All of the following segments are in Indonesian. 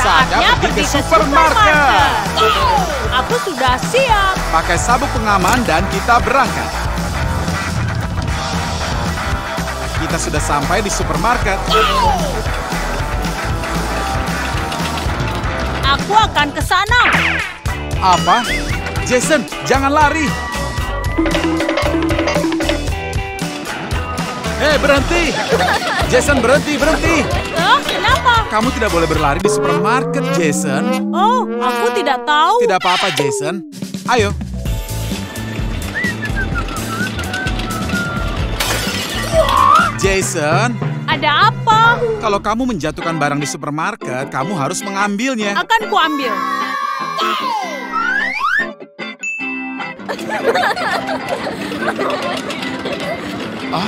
Saatnya pergi ke supermarket. Wow, aku sudah siap. Pakai sabuk pengaman dan kita berangkat. Kita sudah sampai di supermarket. Wow. Aku akan ke sana. Apa? Jason, jangan lari. Hei, berhenti. Jason, berhenti. Kenapa? Kamu tidak boleh berlari di supermarket, Jason. Oh, aku tidak tahu. Tidak apa-apa, Jason. Ayo. Jason. Ada apa? Kalau kamu menjatuhkan barang di supermarket, kamu harus mengambilnya. Akan kuambil. Oh,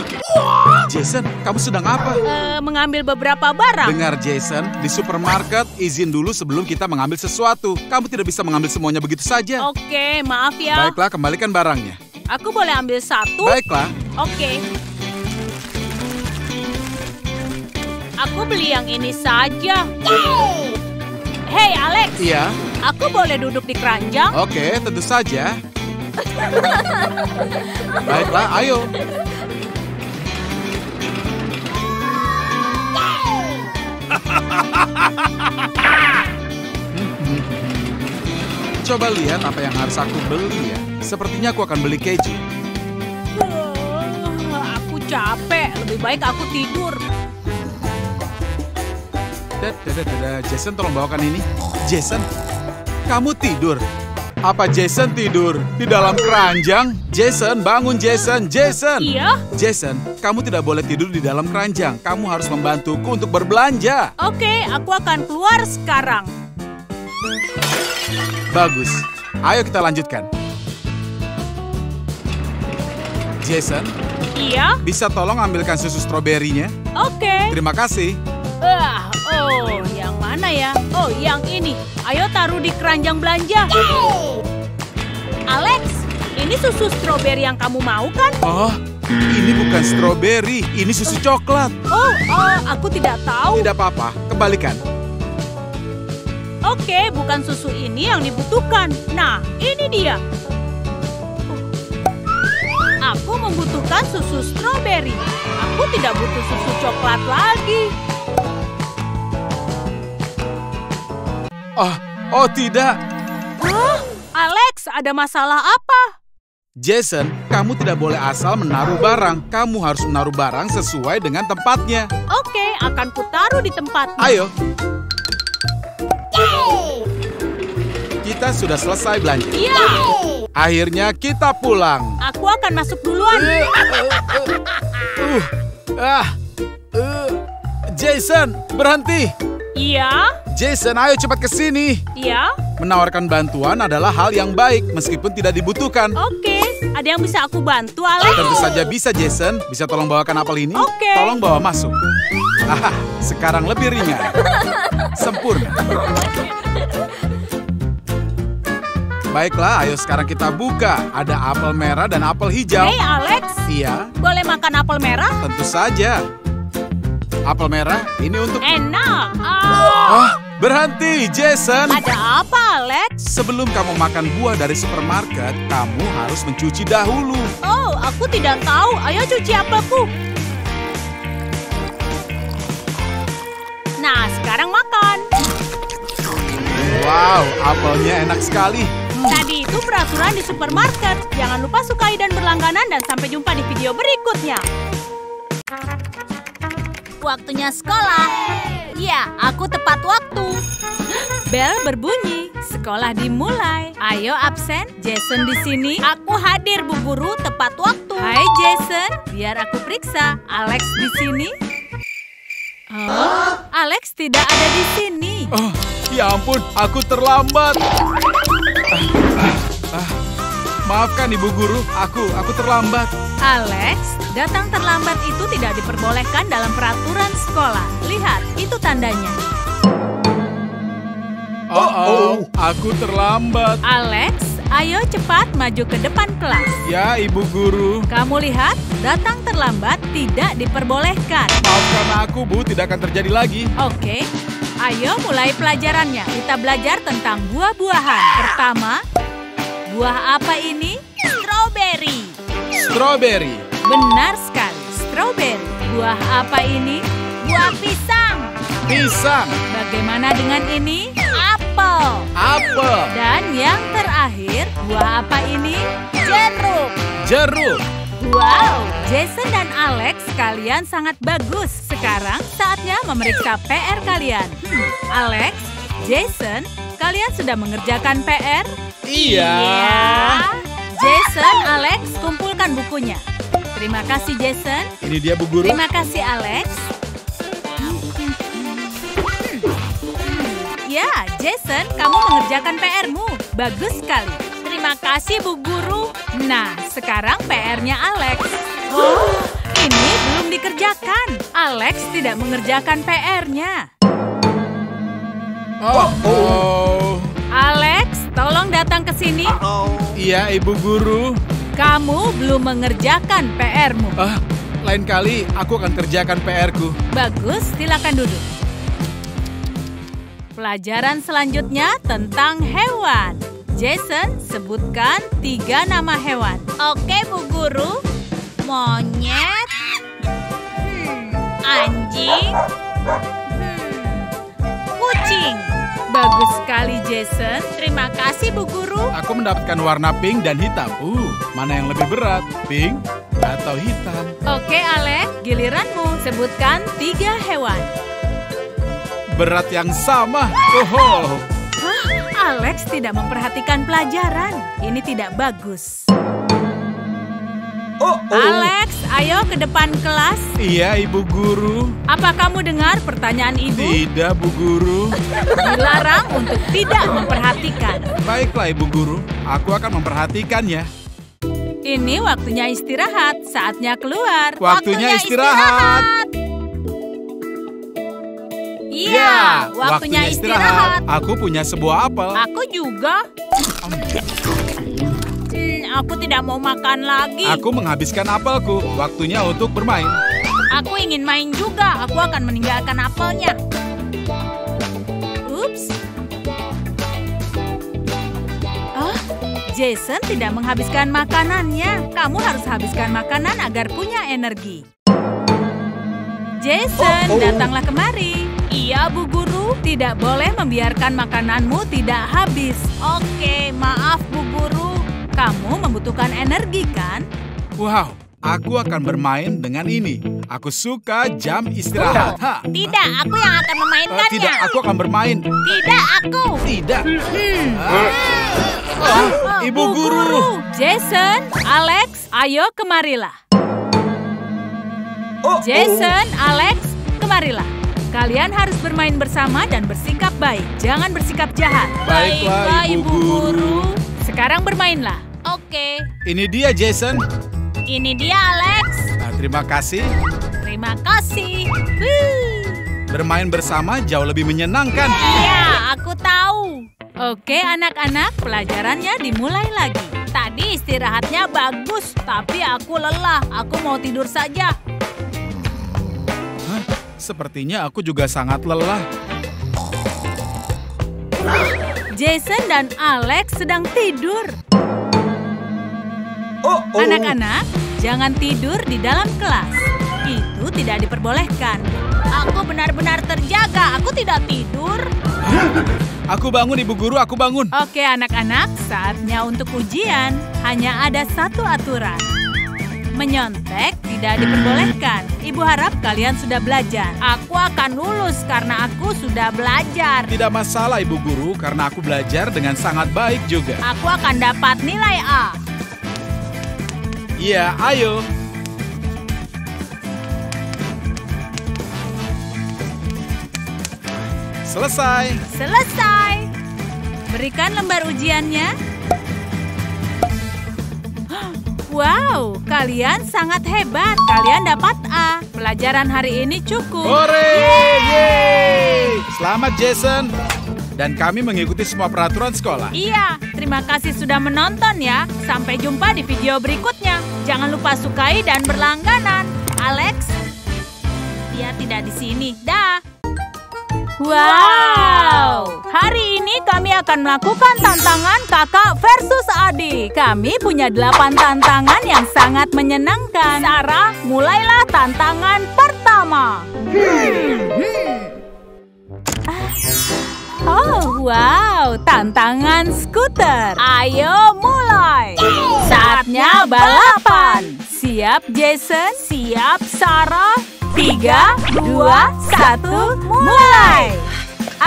Jason, kamu sedang apa? Mengambil beberapa barang. Dengar, Jason, di supermarket izin dulu sebelum kita mengambil sesuatu. Kamu tidak bisa mengambil semuanya begitu saja. Oke, maaf ya. Baiklah, kembalikan barangnya. Aku boleh ambil satu? Baiklah. Oke. Aku beli yang ini saja. Wow. Hei, Alex. Iya? Aku boleh duduk di keranjang? Oke, tentu saja. Baiklah, ayo. Coba lihat apa yang harus aku beli ya. Sepertinya aku akan beli keju. Aku capek. Lebih baik aku tidur. Jason, tolong bawakan ini. Jason, kamu tidur. Apa Jason tidur? Di dalam keranjang? Jason, bangun Jason! Jason! Iya? Jason, kamu tidak boleh tidur di dalam keranjang. Kamu harus membantuku untuk berbelanja. Oke, aku akan keluar sekarang. Bagus. Ayo kita lanjutkan. Jason? Iya? Bisa tolong ambilkan susu stroberinya? Oke. Terima kasih. Oh, yang mana ya? Oh, yang ini. Ayo taruh di keranjang belanja. Wow. Alex, ini susu stroberi yang kamu mau kan? Oh, ini bukan stroberi, ini susu coklat. Oh, aku tidak tahu. Tidak apa-apa, kembalikan. Oke, bukan susu ini yang dibutuhkan. Nah, ini dia. Aku membutuhkan susu stroberi. Aku tidak butuh susu coklat lagi. Oh tidak. Hah? Alex, ada masalah apa? Jason, kamu tidak boleh asal menaruh barang. Kamu harus menaruh barang sesuai dengan tempatnya. Oke, akan kutaruh di tempatnya. Ayo. Yeay. Kita sudah selesai belanja. Iya. Akhirnya kita pulang. Aku akan masuk duluan. Jason, berhenti. Iya? Jason, ayo cepat ke sini. Iya? Menawarkan bantuan adalah hal yang baik, meskipun tidak dibutuhkan. Oke, ada yang bisa aku bantu, Alex? Tentu saja bisa, Jason. Bisa tolong bawakan apel ini? Oke. Tolong bawa masuk. Ah, sekarang lebih ringan. Sempurna. Baiklah, ayo sekarang kita buka. Ada apel merah dan apel hijau. Hei, Alex. Iya? Boleh makan apel merah? Tentu saja. Apel merah, ini untuk... Enak! Berhenti, Jason! Ada apa, Alex? Sebelum kamu makan buah dari supermarket, kamu harus mencuci dahulu. Oh, aku tidak tahu. Ayo cuci apelku. Nah, sekarang makan. Wow, apelnya enak sekali. Tadi itu peraturan di supermarket. Jangan lupa sukai dan berlangganan dan sampai jumpa di video berikutnya. Waktunya sekolah. Iya, aku tepat waktu. Bel berbunyi. Sekolah dimulai. Ayo absen. Jason di sini. Aku hadir, Bu Guru, tepat waktu. Hai Jason, biar aku periksa. Alex di sini. Oh, Alex tidak ada di sini. Oh, ya ampun, aku terlambat. Maafkan Ibu Guru, aku terlambat. Alex, datang terlambat itu tidak diperbolehkan dalam peraturan sekolah. Lihat, itu tandanya. Aku terlambat. Alex, ayo cepat maju ke depan kelas. Ya, Ibu Guru. Kamu lihat, datang terlambat tidak diperbolehkan. Maafkan aku, Bu, tidak akan terjadi lagi. Oke. Ayo mulai pelajarannya. Kita belajar tentang buah-buahan. Pertama, buah apa ini? Strawberry. Strawberry. Benar sekali, strawberry. Buah apa ini? Buah pisang. Pisang. Bagaimana dengan ini? Apel. Apel. Dan yang terakhir, buah apa ini? Jeruk. Jeruk. Wow, Jason dan Alex, kalian sangat bagus. Sekarang saatnya memeriksa PR kalian. Alex, Jason, kalian sudah mengerjakan PR? Iya. Jason, Alex, kumpulkan bukunya. Terima kasih, Jason. Ini dia, Bu Guru. Terima kasih, Alex. Ya, Jason, kamu mengerjakan PR-mu. Bagus sekali. Terima kasih, Bu Guru. Nah, sekarang PR-nya Alex. Oh, ini belum dikerjakan. Alex tidak mengerjakan PR-nya. Oh. Alex, tolong datang ke sini. Iya, Ibu Guru. Kamu belum mengerjakan PR-mu. Lain kali aku akan kerjakan PR-ku. Bagus, silakan duduk. Pelajaran selanjutnya tentang hewan. Jason, sebutkan 3 nama hewan. Oke, Bu Guru. Monyet. Anjing. Kucing. Bagus sekali, Jason. Terima kasih, Bu Guru. Aku mendapatkan warna pink dan hitam. Mana yang lebih berat? Pink atau hitam? Oke, Alex. Giliranmu. Sebutkan 3 hewan. Berat yang sama. Alex tidak memperhatikan pelajaran. Ini tidak bagus. Alex, ayo ke depan kelas. Iya, Ibu Guru. Apa kamu dengar pertanyaan Ibu? Tidak, Bu Guru. Dilarang untuk tidak memperhatikan. Baiklah, Ibu Guru. Aku akan memperhatikannya. Ini waktunya istirahat. Saatnya keluar. Waktunya istirahat. Iya, waktunya istirahat. Aku punya sebuah apel. Aku juga. Aku tidak mau makan lagi. Aku menghabiskan apelku. Waktunya untuk bermain. Aku ingin main juga. Aku akan meninggalkan apelnya. Ups. Jason tidak menghabiskan makanannya. Kamu harus habiskan makanan agar punya energi. Jason, datanglah kemari. Iya, Bu Guru. Tidak boleh membiarkan makananmu tidak habis. Oke, maaf, Bu Guru. Kamu membutuhkan energi, kan? Wow, aku akan bermain dengan ini. Aku suka jam istirahat. Tidak, aku yang akan memainkannya. Tidak, aku akan bermain. Tidak, aku. Tidak. Ibu Guru. Jason, Alex, ayo kemarilah. Jason, Alex, kemarilah. Kalian harus bermain bersama dan bersikap baik. Jangan bersikap jahat. Baiklah, Ibu Guru. Sekarang bermainlah. Oke. Ini dia, Jason. Ini dia, Alex. Terima kasih. Terima kasih. Bermain bersama jauh lebih menyenangkan. Iya, aku tahu. Oke, anak-anak. Pelajarannya dimulai lagi. Tadi istirahatnya bagus, tapi aku lelah. Aku mau tidur saja. Sepertinya aku juga sangat lelah. Jason dan Alex sedang tidur. Anak-anak, jangan tidur di dalam kelas. Itu tidak diperbolehkan. Aku benar-benar terjaga. Aku tidak tidur. Aku bangun, Ibu Guru. Aku bangun. Oke, anak-anak. Saatnya untuk ujian. Hanya ada satu aturan. Menyontek tidak diperbolehkan. Ibu harap kalian sudah belajar. Aku akan lulus karena aku sudah belajar. Tidak masalah, Ibu Guru, karena aku belajar dengan sangat baik juga. Aku akan dapat nilai A. Iya, ayo. Selesai. Selesai. Berikan lembar ujiannya. Wow, kalian sangat hebat. Kalian dapat A. Pelajaran hari ini cukup. Yeay! Selamat, Jason. Dan kami mengikuti semua peraturan sekolah. Iya, terima kasih sudah menonton ya. Sampai jumpa di video berikutnya. Jangan lupa sukai dan berlangganan. Alex, dia tidak di sini. Dah. Wow! Hari ini kami akan melakukan tantangan kakak versus adik. Kami punya 8 tantangan yang sangat menyenangkan. Sarah, mulailah tantangan pertama. Oh, wow! Tantangan skuter. Ayo mulai. Saatnya balapan. Siap, Jason? Siap, Sarah? 3, 2, 1, mulai!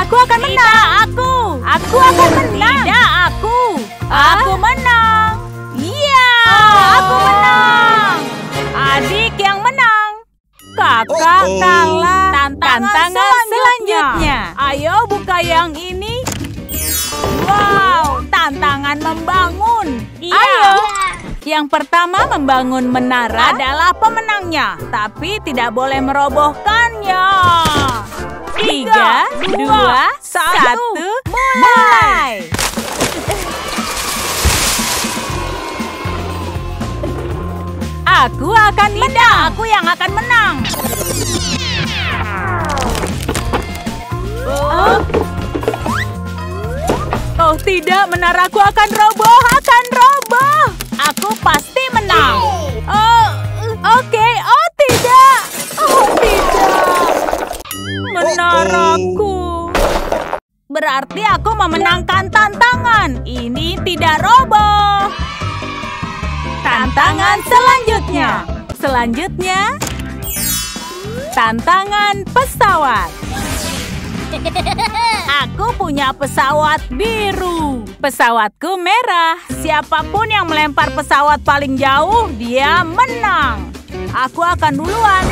Aku akan menang! Aku akan menang! Tidak, aku! Aku menang! Iya! Aku menang! Adik yang menang! Kakak kalah! Tantangan selanjutnya! Ayo buka yang ini! Wow! Tantangan membangun! Iya! Ayo. Yang pertama membangun menara adalah pemenangnya, tapi tidak boleh merobohkannya. 3, 2, 1, mulai! Aku akan menang. Aku yang akan menang. Oh tidak, menaraku akan roboh, Aku pasti menang. Oh tidak. Oh tidak. Menaraku. Berarti aku memenangkan tantangan. Ini tidak roboh. Tantangan selanjutnya. Tantangan pesawat. Aku punya pesawat biru. Pesawatku merah. Siapapun yang melempar pesawat paling jauh, dia menang. Aku akan duluan.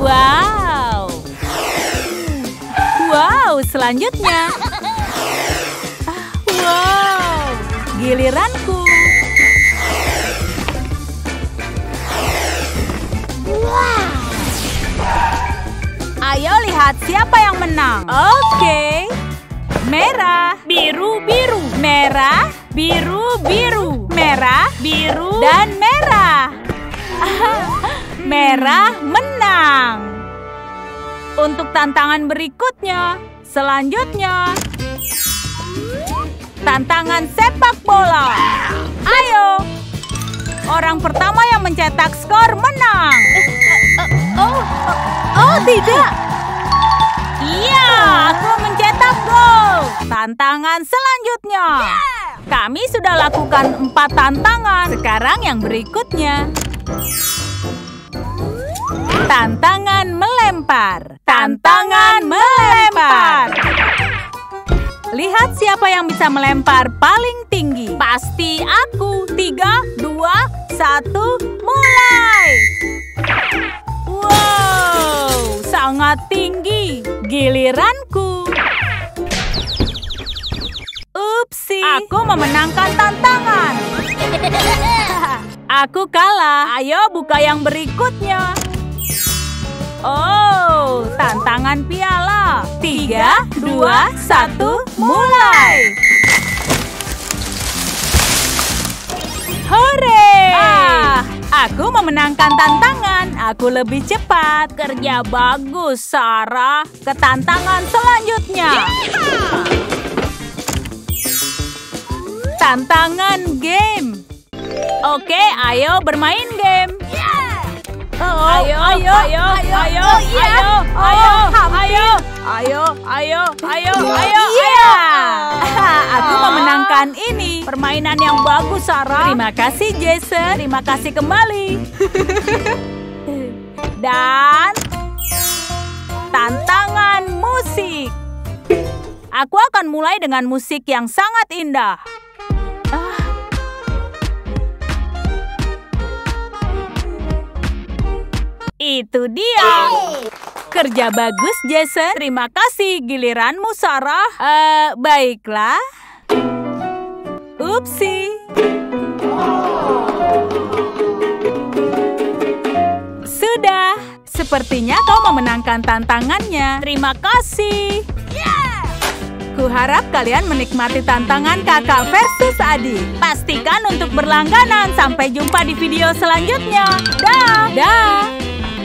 Wow. Wow, selanjutnya. Wow, giliranku. Ayo lihat siapa yang menang. Oke. Merah, biru, biru. Merah, biru, biru. Merah, biru, dan merah. Merah menang. Untuk tantangan berikutnya, tantangan sepak bola. Ayo. Orang pertama yang mencetak skor menang. Oh tidak. Iya, aku mencetak gol. Tantangan selanjutnya. Kami sudah lakukan 4 tantangan. Sekarang yang berikutnya. Tantangan melempar. Lihat siapa yang bisa melempar paling tinggi. Pasti aku. 3, 2, 1, mulai. Wow, sangat tinggi. Giliranku. Upsi, aku memenangkan tantangan. Aku kalah. Ayo buka yang berikutnya. Oh, tantangan piala. 3, 2, 1, mulai. Hore! Aku memenangkan tantangan. Aku lebih cepat. Kerja bagus, Sarah. Ke tantangan selanjutnya. Tantangan game. Oke, ayo bermain game. Aku memenangkan ini. Permainan yang bagus, Sarah. Terima kasih, Jason. Terima kasih kembali. Dan tantangan musik. Aku akan mulai dengan musik yang sangat indah. Itu dia. Kerja bagus, Jason. Terima kasih. Giliranmu, Sarah. Baiklah. Upsi. Sudah. Sepertinya kau memenangkan tantangannya. Terima kasih. Kuharap kalian menikmati tantangan kakak versus adik. Pastikan untuk berlangganan. Sampai jumpa di video selanjutnya. Dah.